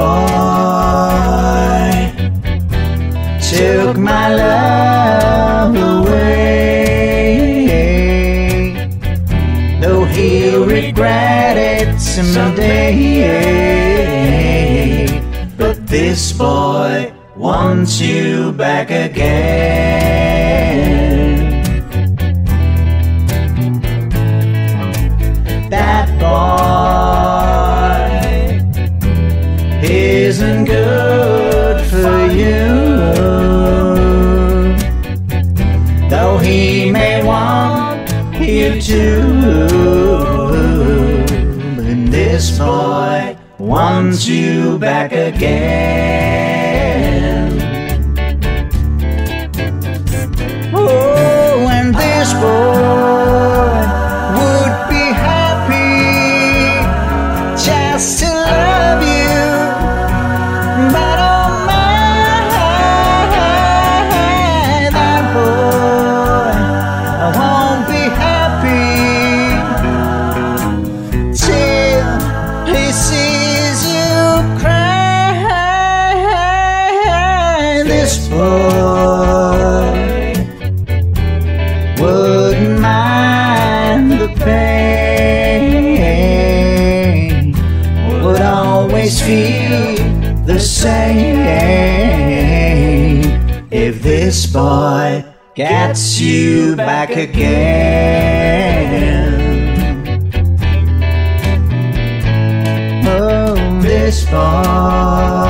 boy took my love away, though he'll regret it someday. But this boy wants you back again. That boy isn't good for you, though he may want you to. And this boy wants you back again. This boy wouldn't mind the pain, would always feel the same if this boy gets you back again. Oh, this boy